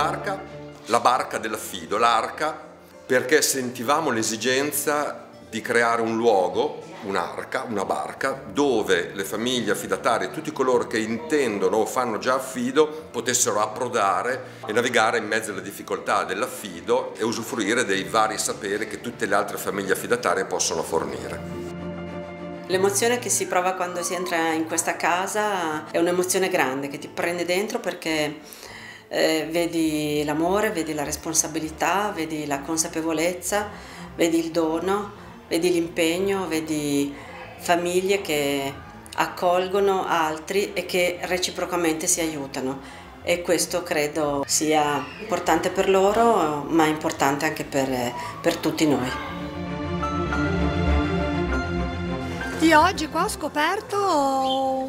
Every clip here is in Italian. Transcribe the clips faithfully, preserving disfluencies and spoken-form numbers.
d'arca, la barca dell'affido, l'arca, perché sentivamo l'esigenza di creare un luogo, un'arca, una barca, dove le famiglie affidatarie, tutti coloro che intendono o fanno già affido, potessero approdare e navigare in mezzo alle difficoltà dell'affido e usufruire dei vari saperi che tutte le altre famiglie affidatarie possono fornire. L'emozione che si prova quando si entra in questa casa è un'emozione grande che ti prende dentro, perché eh, vedi l'amore, vedi la responsabilità, vedi la consapevolezza, vedi il dono, vedi l'impegno, vedi famiglie che accolgono altri e che reciprocamente si aiutano, e questo credo sia importante per loro, ma importante anche per, per tutti noi. Io oggi qua ho scoperto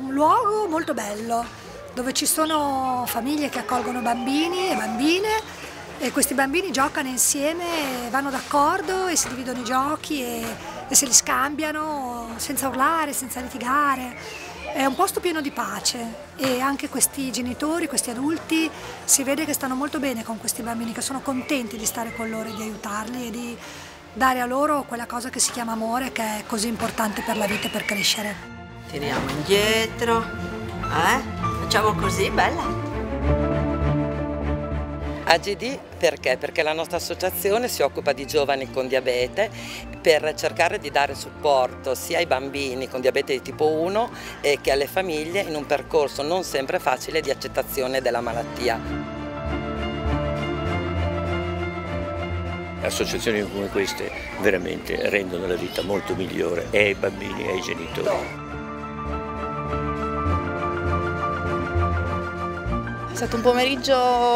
un luogo molto bello, dove ci sono famiglie che accolgono bambini e bambine, e questi bambini giocano insieme, vanno d'accordo e si dividono i giochi e, e se li scambiano senza urlare, senza litigare. È un posto pieno di pace, e anche questi genitori, questi adulti, si vede che stanno molto bene con questi bambini, che sono contenti di stare con loro e di aiutarli e di dare a loro quella cosa che si chiama amore, che è così importante per la vita e per crescere. Tiriamo indietro, eh? Facciamo così, bella! A G D perché? Perché la nostra associazione si occupa di giovani con diabete, per cercare di dare supporto sia ai bambini con diabete di tipo uno che alle famiglie in un percorso non sempre facile di accettazione della malattia. Associazioni come queste veramente rendono la vita molto migliore ai bambini e ai genitori. È stato un pomeriggio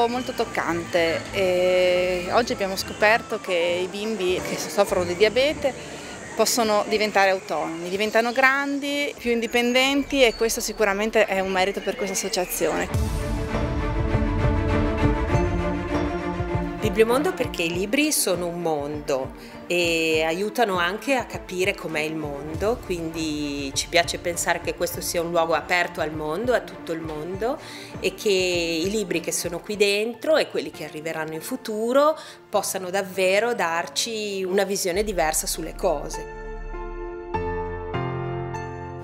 molto toccante e oggi abbiamo scoperto che i bimbi che soffrono di diabete possono diventare autonomi, diventano grandi, più indipendenti, e questo sicuramente è un merito per questa associazione. Libro Mondo perché i libri sono un mondo e aiutano anche a capire com'è il mondo, quindi ci piace pensare che questo sia un luogo aperto al mondo, a tutto il mondo, e che i libri che sono qui dentro e quelli che arriveranno in futuro possano davvero darci una visione diversa sulle cose.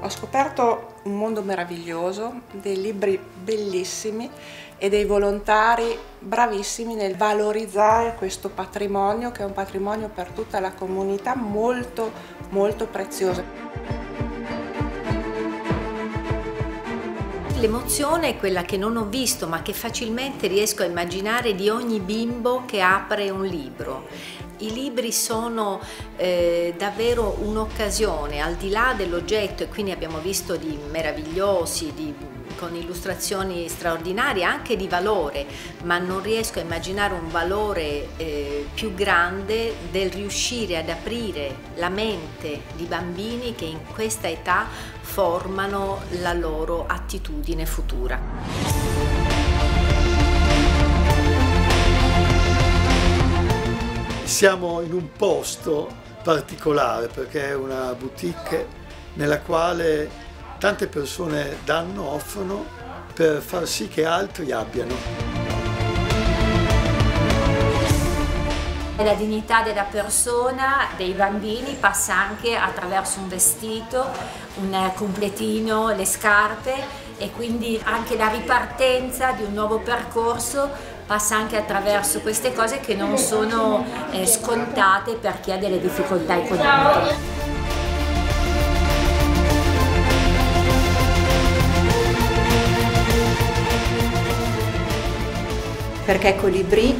Ho scoperto un mondo meraviglioso, dei libri bellissimi e dei volontari bravissimi nel valorizzare questo patrimonio, che è un patrimonio per tutta la comunità molto, molto prezioso. L'emozione è quella che non ho visto, ma che facilmente riesco a immaginare, di ogni bimbo che apre un libro. I libri sono eh, davvero un'occasione, al di là dell'oggetto, e qui ne abbiamo visto di meravigliosi, di, con illustrazioni straordinarie, anche di valore, ma non riesco a immaginare un valore eh, più grande del riuscire ad aprire la mente di bambini che in questa età formano la loro attitudine futura. Siamo in un posto particolare, perché è una boutique nella quale tante persone danno, offrono per far sì che altri abbiano. La dignità della persona, dei bambini, passa anche attraverso un vestito, un completino, le scarpe, e quindi anche la ripartenza di un nuovo percorso passa anche attraverso queste cose che non sono eh, scontate per chi ha delle difficoltà economiche. Perché Colibrì?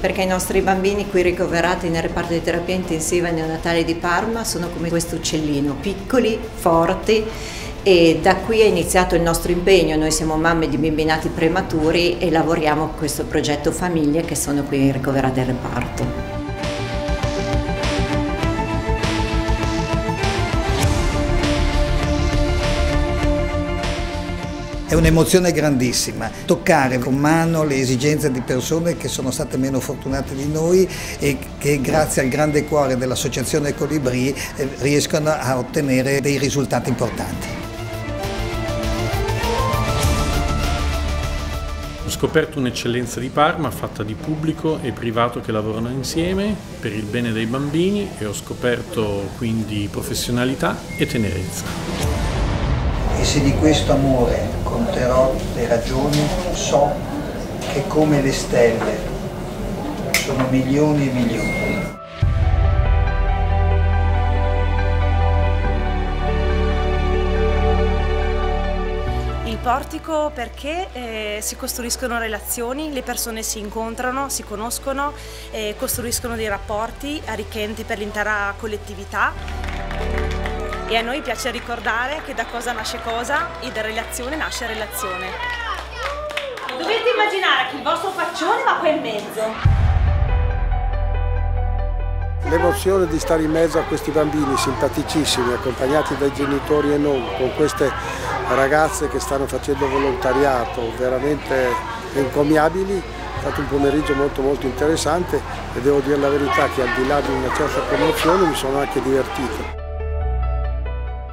Perché i nostri bambini qui ricoverati nel reparto di terapia intensiva neonatale di Parma sono come questo uccellino, piccoli, forti, e da qui è iniziato il nostro impegno. Noi siamo mamme di bimbi nati prematuri e lavoriamo con questo progetto famiglie che sono qui ricoverate al reparto. È un'emozione grandissima, toccare con mano le esigenze di persone che sono state meno fortunate di noi e che grazie al grande cuore dell'associazione Colibrì riescono a ottenere dei risultati importanti. scoperto un'eccellenza di Parma fatta di pubblico e privato che lavorano insieme per il bene dei bambini e ho scoperto quindi professionalità e tenerezza. E se di questo amore conterò le ragioni, so che come le stelle sono milioni e milioni. Portico perché eh, si costruiscono relazioni, le persone si incontrano, si conoscono, eh, costruiscono dei rapporti arricchenti per l'intera collettività. E a noi piace ricordare che da cosa nasce cosa e da relazione nasce relazione. Dovete immaginare che il vostro faccione va qua in mezzo. L'emozione di stare in mezzo a questi bambini simpaticissimi, accompagnati dai genitori e non, con queste ragazze che stanno facendo volontariato veramente encomiabili, è stato un pomeriggio molto molto interessante e devo dire la verità che al di là di una certa commozione mi sono anche divertito.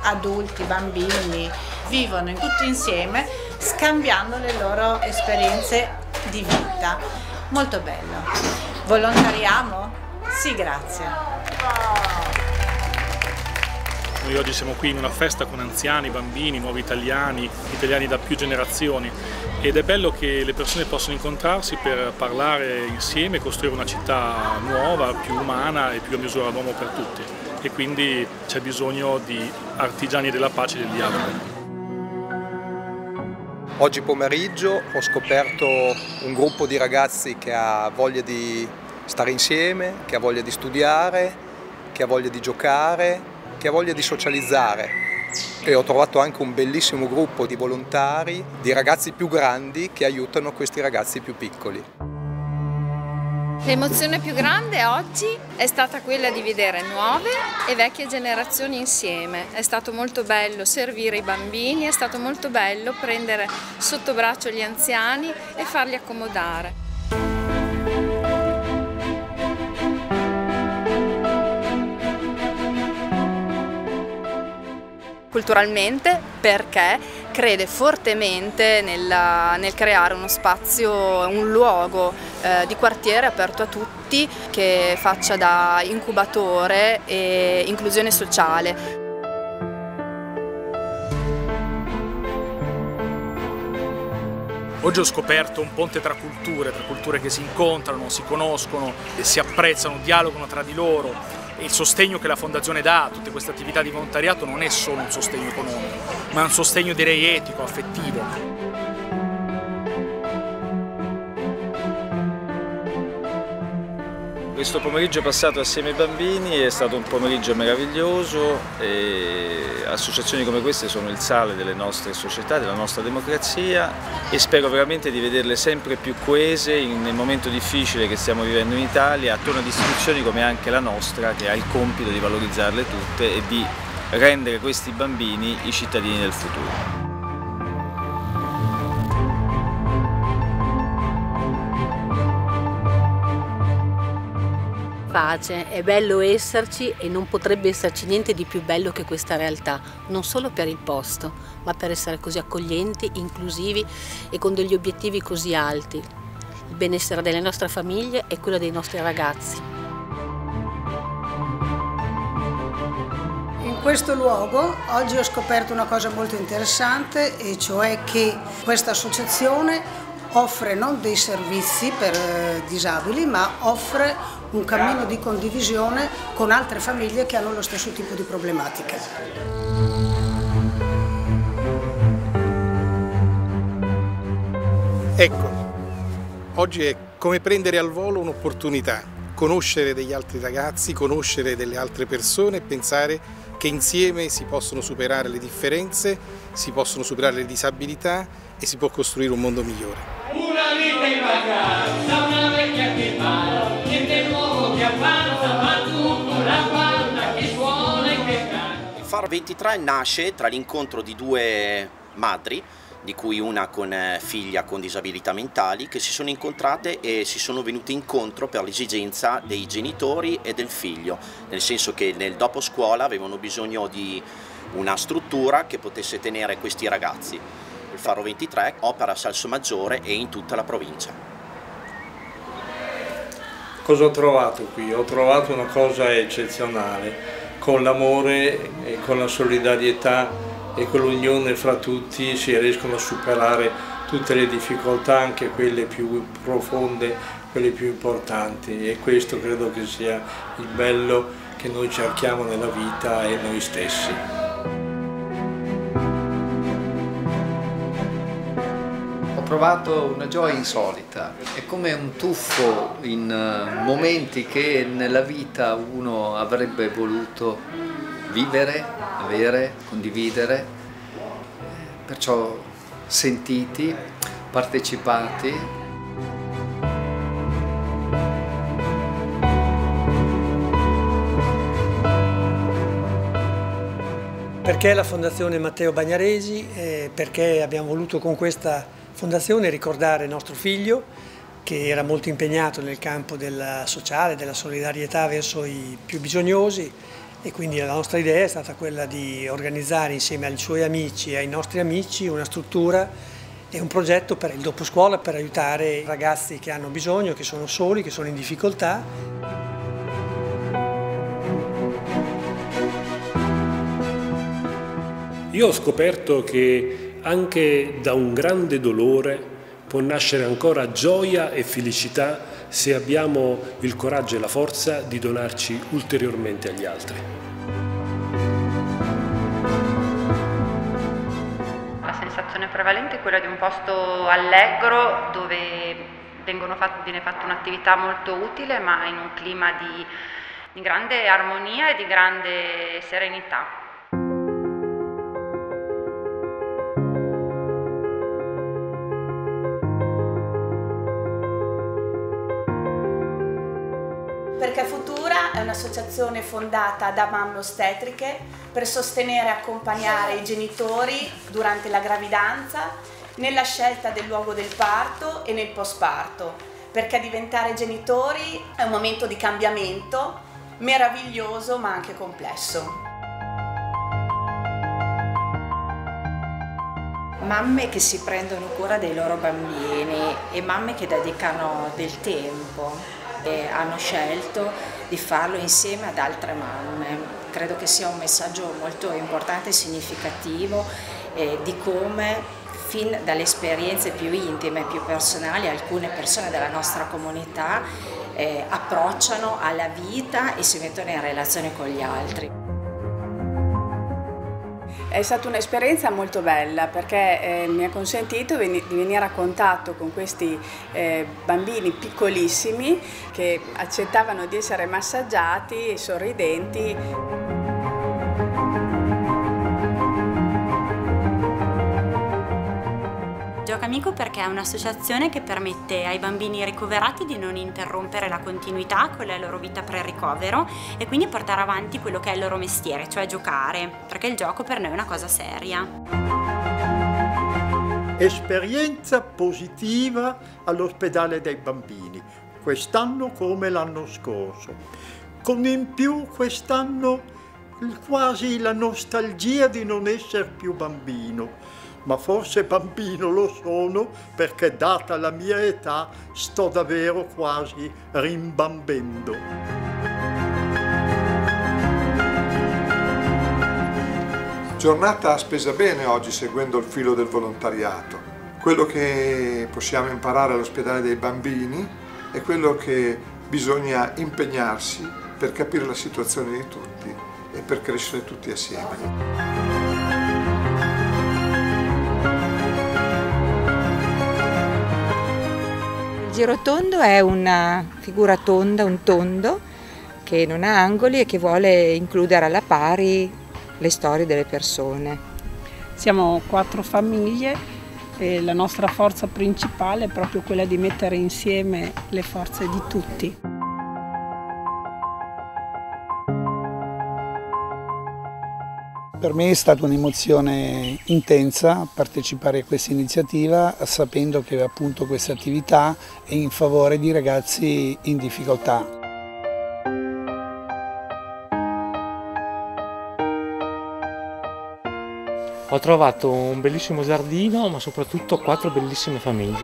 Adulti, bambini vivono tutti insieme scambiando le loro esperienze di vita, molto bello. Volontariamo? Sì, grazie. Noi oggi siamo qui in una festa con anziani, bambini, nuovi italiani, italiani da più generazioni ed è bello che le persone possono incontrarsi per parlare insieme, costruire una città nuova, più umana e più a misura d'uomo per tutti e quindi c'è bisogno di artigiani della pace e del dialogo. Oggi pomeriggio ho scoperto un gruppo di ragazzi che ha voglia di stare insieme, che ha voglia di studiare, che ha voglia di giocare, che ha voglia di socializzare. E ho trovato anche un bellissimo gruppo di volontari, di ragazzi più grandi che aiutano questi ragazzi più piccoli. L'emozione più grande oggi è stata quella di vedere nuove e vecchie generazioni insieme. È stato molto bello servire i bambini, è stato molto bello prendere sotto braccio gli anziani e farli accomodare. Culturalmente perché crede fortemente nel, nel creare uno spazio, un luogo eh, di quartiere aperto a tutti che faccia da incubatore e inclusione sociale. Oggi ho scoperto un ponte tra culture, tra culture che si incontrano, si conoscono, si apprezzano, dialogano tra di loro. Il sostegno che la Fondazione dà a tutte queste attività di volontariato non è solo un sostegno economico, ma è un sostegno direi etico, affettivo. Questo pomeriggio passato assieme ai bambini è stato un pomeriggio meraviglioso e associazioni come queste sono il sale delle nostre società, della nostra democrazia e spero veramente di vederle sempre più coese nel momento difficile che stiamo vivendo in Italia attorno ad istituzioni come anche la nostra che ha il compito di valorizzarle tutte e di rendere questi bambini i cittadini del futuro. Pace, è bello esserci e non potrebbe esserci niente di più bello che questa realtà, non solo per il posto, ma per essere così accoglienti, inclusivi e con degli obiettivi così alti. Il benessere delle nostre famiglie e quello dei nostri ragazzi. In questo luogo oggi ho scoperto una cosa molto interessante e cioè che questa associazione offre non dei servizi per disabili, ma offre un cammino di condivisione con altre famiglie che hanno lo stesso tipo di problematiche. Ecco, oggi è come prendere al volo un'opportunità, conoscere degli altri ragazzi, conoscere delle altre persone e pensare che insieme si possono superare le differenze, si possono superare le disabilità e si può costruire un mondo migliore. Una vita in vacanza, una vecchia che parla, niente nuovo che avanza, ma tutto la guarda che suona e che canta. Faro ventitré nasce tra l'incontro di due madri, di cui una con figlia con disabilità mentali, che si sono incontrate e si sono venute incontro per l'esigenza dei genitori e del figlio, nel senso che nel dopo scuola avevano bisogno di una struttura che potesse tenere questi ragazzi. il Faro ventitré opera a Salsomaggiore e in tutta la provincia. Cosa ho trovato qui? Ho trovato una cosa eccezionale, con l'amore e con la solidarietà e con l'unione fra tutti si riescono a superare tutte le difficoltà, anche quelle più profonde, quelle più importanti, e questo credo che sia il bello che noi cerchiamo nella vita e noi stessi. Ho provato una gioia insolita, è come un tuffo in momenti che nella vita uno avrebbe voluto vivere, avere, condividere, perciò sentiti, partecipati. Perché la Fondazione Matteo Bagnaresi? Perché abbiamo voluto con questa Fondazione ricordare nostro figlio, che era molto impegnato nel campo della sociale, della solidarietà verso i più bisognosi, e quindi la nostra idea è stata quella di organizzare insieme ai suoi amici e ai nostri amici una struttura e un progetto per il dopo scuola, per aiutare i ragazzi che hanno bisogno, che sono soli, che sono in difficoltà. Io ho scoperto che anche da un grande dolore può nascere ancora gioia e felicità se abbiamo il coraggio e la forza di donarci ulteriormente agli altri. La sensazione prevalente è quella di un posto allegro dove vengono fatte, viene fatta un'attività molto utile, ma in un clima di, di grande armonia e di grande serenità. Perché Futura è un'associazione fondata da mamme ostetriche per sostenere e accompagnare i genitori durante la gravidanza, nella scelta del luogo del parto e nel postparto, perché diventare genitori è un momento di cambiamento meraviglioso ma anche complesso. Mamme che si prendono cura dei loro bambini e mamme che dedicano del tempo. E hanno scelto di farlo insieme ad altre mamme. Credo che sia un messaggio molto importante e significativo eh, di come fin dalle esperienze più intime e più personali alcune persone della nostra comunità eh, approcciano alla vita e si mettono in relazione con gli altri. È stata un'esperienza molto bella perché eh, mi ha consentito di venire a contatto con questi eh, bambini piccolissimi che accettavano di essere massaggiati e sorridenti. Gioca Amico perché è un'associazione che permette ai bambini ricoverati di non interrompere la continuità con la loro vita pre-ricovero e quindi portare avanti quello che è il loro mestiere, cioè giocare, perché il gioco per noi è una cosa seria. Esperienza positiva all'ospedale dei bambini, quest'anno come l'anno scorso, con in più quest'anno quasi la nostalgia di non essere più bambino. Ma forse bambino lo sono perché, data la mia età, sto davvero quasi rimbambendo. Giornata spesa bene oggi, seguendo il filo del volontariato. Quello che possiamo imparare all'ospedale dei bambini è quello che bisogna impegnarsi per capire la situazione di tutti e per crescere tutti assieme. Il giro tondo è una figura tonda, un tondo che non ha angoli e che vuole includere alla pari le storie delle persone. Siamo quattro famiglie e la nostra forza principale è proprio quella di mettere insieme le forze di tutti. Per me è stata un'emozione intensa partecipare a questa iniziativa, sapendo che appunto questa attività è in favore di ragazzi in difficoltà. Ho trovato un bellissimo giardino, ma soprattutto quattro bellissime famiglie.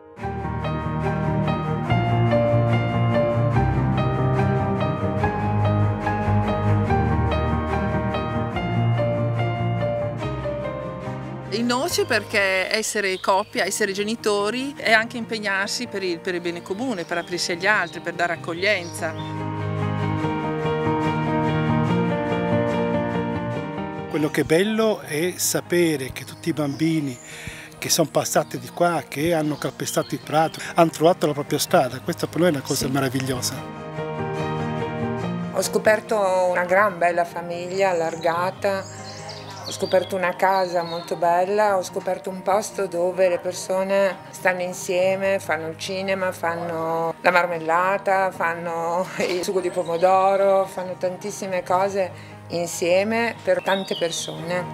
Il noce perché essere coppia, essere genitori è anche impegnarsi per il, per il bene comune, per aprirsi agli altri, per dare accoglienza. Quello che è bello è sapere che tutti i bambini che sono passati di qua, che hanno calpestato il prato, hanno trovato la propria strada. Questa per noi è una cosa sì. Meravigliosa. Ho scoperto una gran bella famiglia, allargata. Ho scoperto una casa molto bella, ho scoperto un posto dove le persone stanno insieme, fanno il cinema, fanno la marmellata, fanno il sugo di pomodoro, fanno tantissime cose insieme per tante persone.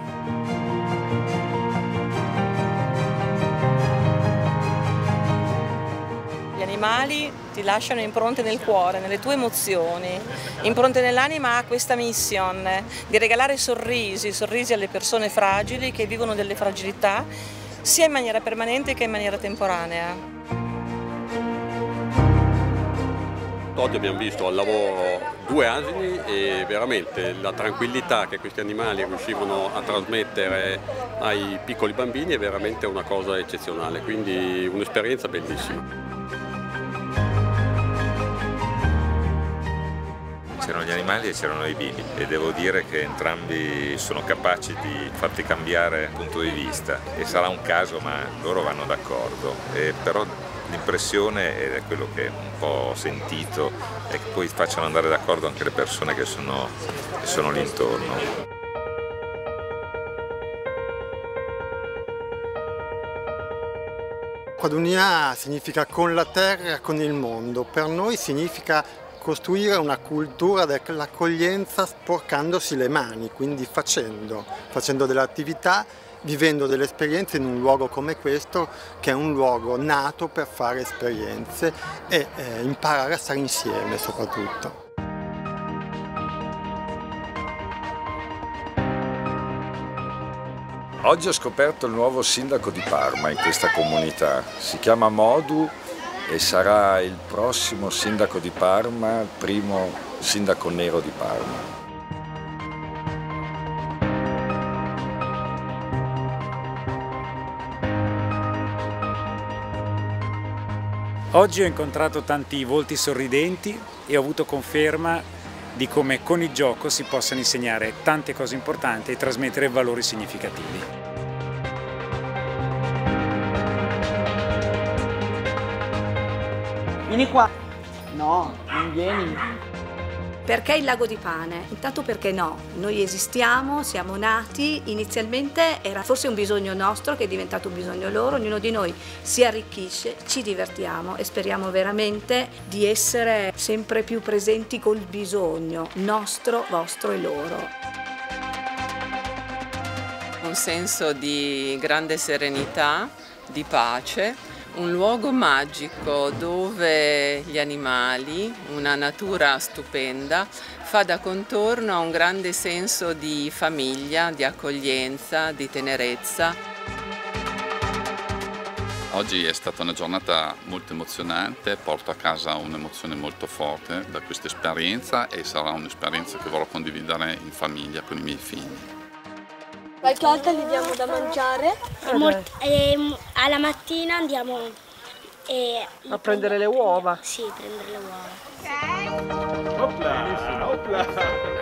Gli animali ti lasciano impronte nel cuore, nelle tue emozioni, impronte nell'anima ha questa missione di regalare sorrisi, sorrisi alle persone fragili che vivono delle fragilità sia in maniera permanente che in maniera temporanea. Oggi abbiamo visto al lavoro due asini e veramente la tranquillità che questi animali riuscivano a trasmettere ai piccoli bambini è veramente una cosa eccezionale, quindi un'esperienza bellissima. C'erano gli animali e c'erano i bimbi e devo dire che entrambi sono capaci di farti cambiare punto di vista e sarà un caso ma loro vanno d'accordo, però l'impressione, ed è quello che un po' ho sentito, è che poi facciano andare d'accordo anche le persone che sono, che sono lì intorno. Quadunia significa con la terra, con il mondo, per noi significa costruire una cultura dell'accoglienza sporcandosi le mani, quindi facendo, facendo delle attività, vivendo delle esperienze in un luogo come questo, che è un luogo nato per fare esperienze e eh, imparare a stare insieme soprattutto. Oggi ho scoperto il nuovo sindaco di Parma in questa comunità, si chiama Modu. E sarà il prossimo sindaco di Parma, il primo sindaco nero di Parma. Oggi ho incontrato tanti volti sorridenti e ho avuto conferma di come con il gioco si possano insegnare tante cose importanti e trasmettere valori significativi. Vieni qua! No, non vieni! Perché il lago di pane? Intanto perché no, noi esistiamo, siamo nati, inizialmente era forse un bisogno nostro che è diventato un bisogno loro, ognuno di noi si arricchisce, ci divertiamo e speriamo veramente di essere sempre più presenti col bisogno nostro, vostro e loro. Un senso di grande serenità, di pace. Un luogo magico dove gli animali, una natura stupenda, fa da contorno a un grande senso di famiglia, di accoglienza, di tenerezza. Oggi è stata una giornata molto emozionante, porto a casa un'emozione molto forte da questa esperienza e sarà un'esperienza che vorrò condividere in famiglia con i miei figli. Qualche volta gli diamo da mangiare. Mol eh, alla mattina andiamo eh, a prendere le uova. Sì, prendere le uova. Opla, opla.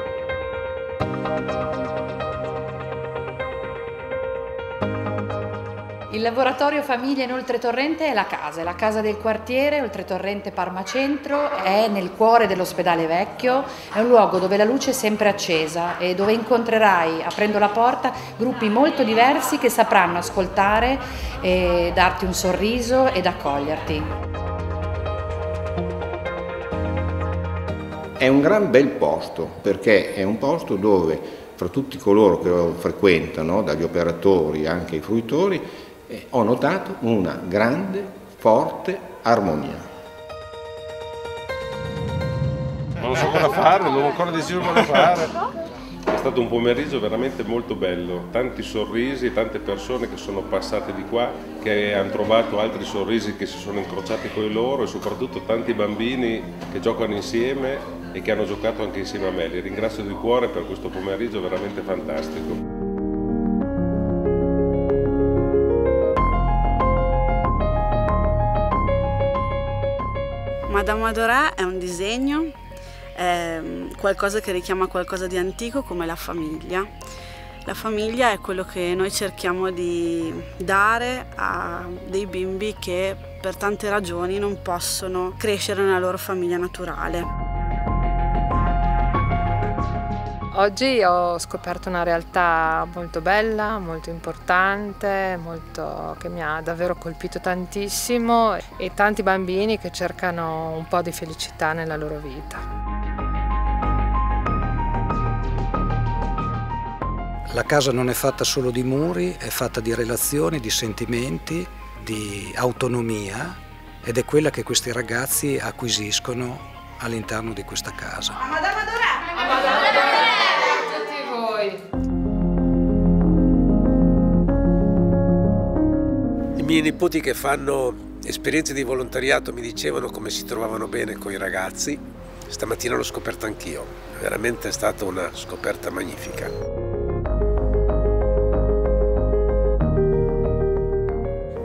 Il laboratorio Famiglia in Oltretorrente è la casa, è la casa del quartiere, Oltretorrente Parma Centro, è nel cuore dell'ospedale vecchio, è un luogo dove la luce è sempre accesa e dove incontrerai, aprendo la porta, gruppi molto diversi che sapranno ascoltare, e darti un sorriso ed accoglierti. È un gran bel posto, perché è un posto dove, fra tutti coloro che lo frequentano, dagli operatori anche ai fruitori, ho notato una grande, forte armonia. Non so cosa fare, non ho ancora deciso cosa fare. stato un pomeriggio veramente molto bello, tanti sorrisi, tante persone che sono passate di qua, che hanno trovato altri sorrisi che si sono incrociati con i loro e soprattutto tanti bambini che giocano insieme e che hanno giocato anche insieme a me. Li ringrazio di cuore per questo pomeriggio veramente fantastico. Adamo Adorè è un disegno, è qualcosa che richiama qualcosa di antico come la famiglia. La famiglia è quello che noi cerchiamo di dare a dei bimbi che per tante ragioni non possono crescere nella loro famiglia naturale. Oggi ho scoperto una realtà molto bella, molto importante, molto, che mi ha davvero colpito tantissimo e tanti bambini che cercano un po' di felicità nella loro vita. La casa non è fatta solo di muri, è fatta di relazioni, di sentimenti, di autonomia ed è quella che questi ragazzi acquisiscono all'interno di questa casa. Adamo Adorè! I miei nipoti che fanno esperienze di volontariato mi dicevano come si trovavano bene con i ragazzi. Stamattina l'ho scoperta anch'io, veramente è stata una scoperta magnifica.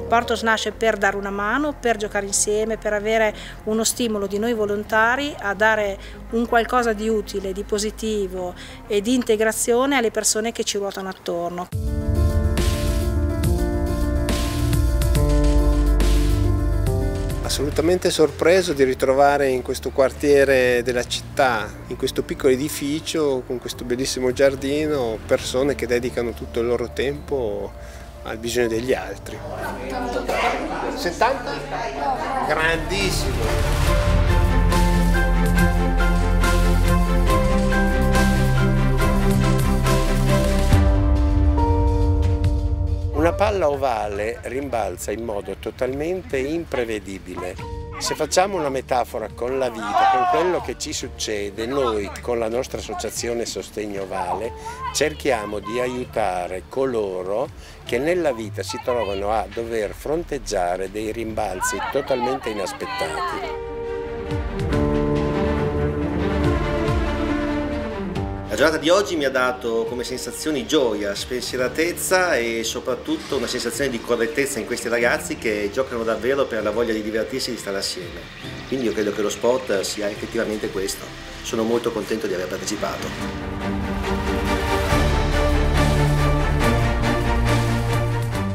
Portos nasce per dare una mano, per giocare insieme, per avere uno stimolo di noi volontari a dare un qualcosa di utile, di positivo e di integrazione alle persone che ci ruotano attorno. Assolutamente sorpreso di ritrovare in questo quartiere della città, in questo piccolo edificio, con questo bellissimo giardino, persone che dedicano tutto il loro tempo al bisogno degli altri. settanta? Grandissimo! Una palla ovale rimbalza in modo totalmente imprevedibile. Se facciamo una metafora con la vita, con quello che ci succede, noi con la nostra associazione Sostegno Ovale cerchiamo di aiutare coloro che nella vita si trovano a dover fronteggiare dei rimbalzi totalmente inaspettati. La giornata di oggi mi ha dato come sensazioni gioia, spensieratezza e soprattutto una sensazione di correttezza in questi ragazzi che giocano davvero per la voglia di divertirsi e di stare assieme. Quindi io credo che lo sport sia effettivamente questo. Sono molto contento di aver partecipato.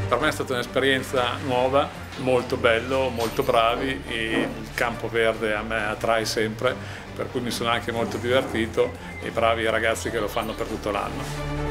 Per me è stata un'esperienza nuova, molto bello, molto bravi e il campo verde a me attrae sempre, per cui mi sono anche molto divertito e bravi i ragazzi che lo fanno per tutto l'anno.